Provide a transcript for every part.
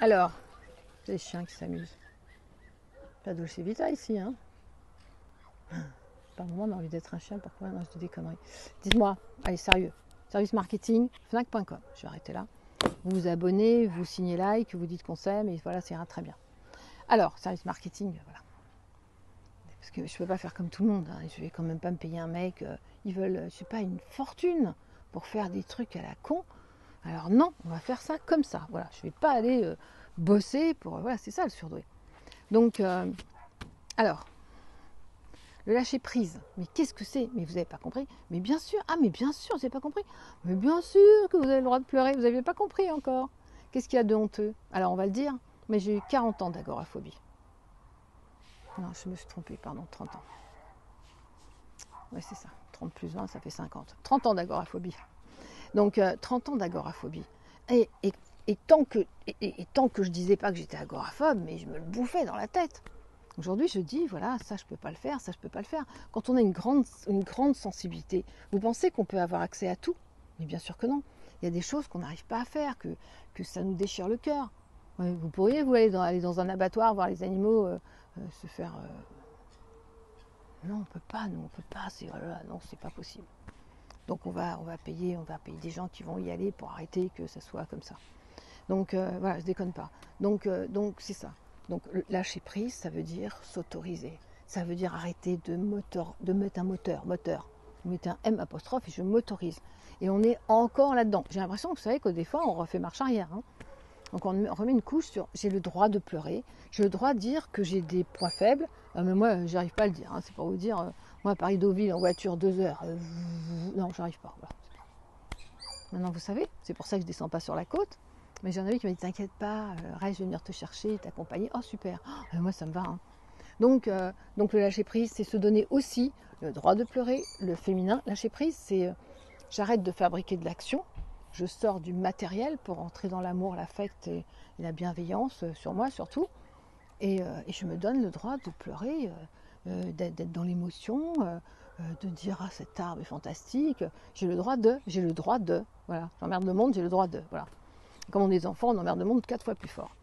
Alors, les chiens qui s'amusent. Pas Dolce Vita ici, hein. Par moment, on a envie d'être un chien, pourquoi? Non, je dis des conneries. Dites-moi, allez, sérieux. Service marketing, fnac.com. Je vais arrêter là. Vous vous abonnez, vous signez like, vous dites qu'on s'aime, et voilà, ça ira très bien. Alors, service marketing, voilà. Parce que je ne peux pas faire comme tout le monde, hein. Je vais quand même pas me payer un mec. Ils veulent, je sais pas, une fortune pour faire des trucs à la con. Alors non, on va faire ça comme ça. Voilà, je ne vais pas aller bosser pour... Voilà, c'est ça le surdoué. Donc, alors, le lâcher prise. Mais qu'est-ce que c'est? Mais vous n'avez pas compris. Mais bien sûr, ah mais bien sûr, vous n'avez pas compris. Mais bien sûr que vous avez le droit de pleurer, vous n'avez pas compris encore. Qu'est-ce qu'il y a de honteux? Alors on va le dire, mais j'ai eu 40 ans d'agoraphobie. Non, je me suis trompée, pardon, 30 ans. Oui, c'est ça, 30 plus 20, ça fait 50. 30 ans d'agoraphobie. Donc, 30 ans d'agoraphobie. Et tant que je disais pas que j'étais agoraphobe, mais je me le bouffais dans la tête. Aujourd'hui, je dis, voilà, ça, je peux pas le faire, ça, je peux pas le faire. Quand on a une grande sensibilité, vous pensez qu'on peut avoir accès à tout? Mais bien sûr que non. Il y a des choses qu'on n'arrive pas à faire, que ça nous déchire le cœur. Vous pourriez, vous, aller dans un abattoir, voir les animaux se faire... Non, on ne peut pas, nous, on peut pas. Non, c'est pas possible. Donc on va payer des gens qui vont y aller pour arrêter que ça soit comme ça. Donc voilà, je déconne pas. Donc c'est ça. Donc lâcher prise, ça veut dire s'autoriser. Ça veut dire arrêter de mettre un moteur. Je mets un M apostrophe et je m'autorise. Et on est encore là-dedans. J'ai l'impression, vous savez, que des fois on refait marche arrière, hein. Donc on remet une couche sur j'ai le droit de pleurer, j'ai le droit de dire que j'ai des points faibles. Mais moi, j'arrive pas à le dire, hein. C'est pour vous dire, moi à Paris-Deauville en voiture 2 heures, non, j'arrive pas. Voilà. Maintenant vous savez, c'est pour ça que je descends pas sur la côte. Mais j'en avais qui m'a dit t'inquiète pas, reste, je vais venir te chercher, t'accompagner. Oh super, moi ça me va. Hein. Donc le lâcher prise, c'est se donner aussi le droit de pleurer, le féminin. Lâcher prise, c'est j'arrête de fabriquer de l'action. Je sors du matériel pour entrer dans l'amour, l'affect et la bienveillance sur moi surtout. Et je me donne le droit de pleurer, d'être dans l'émotion, de dire ah cet arbre est fantastique. J'ai le droit de. Voilà, j'emmerde le monde, j'ai le droit de. Voilà. Quand on est enfant, on emmerde le monde 4 fois plus fort.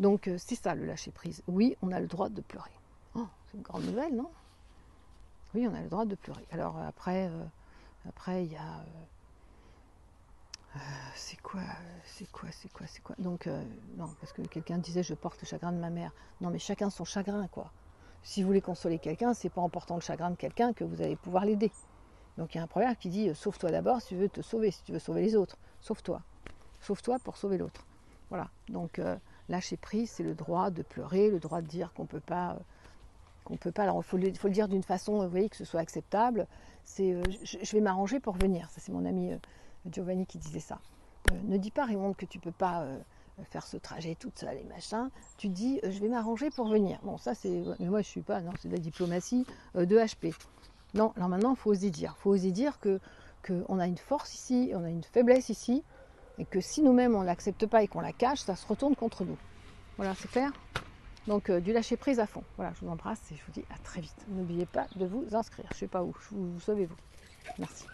Donc c'est ça le lâcher prise. Oui, on a le droit de pleurer. Oh, c'est une grande nouvelle, non? Oui, on a le droit de pleurer. Alors après il y a c'est quoi? Donc, non, parce que quelqu'un disait je porte le chagrin de ma mère. Non, mais chacun son chagrin, quoi. Si vous voulez consoler quelqu'un, c'est pas en portant le chagrin de quelqu'un que vous allez pouvoir l'aider. Donc, il y a un proverbe qui dit sauve-toi d'abord si tu veux te sauver, si tu veux sauver les autres. Sauve-toi. Sauve-toi pour sauver l'autre. Voilà. Donc, lâcher prise, c'est le droit de pleurer, le droit de dire qu'on ne peut pas. Alors, il faut le dire d'une façon, vous voyez, que ce soit acceptable. C'est je vais m'arranger pour venir. Ça, c'est mon ami. Giovanni qui disait ça. Ne dis pas, Raymond, que tu ne peux pas faire ce trajet toute seule et machin. Tu dis, je vais m'arranger pour venir. Bon, ça, c'est... Mais moi, je ne suis pas... Non, c'est de la diplomatie de HP. Non, alors maintenant, il faut oser dire. Il faut oser dire qu'on a une force ici, on a une faiblesse ici, et que si nous-mêmes, on ne l'accepte pas et qu'on la cache, ça se retourne contre nous. Voilà, c'est clair? Donc, du lâcher prise à fond. Voilà, je vous embrasse et je vous dis à très vite. N'oubliez pas de vous inscrire. Je ne sais pas où. Vous savez-vous. Merci.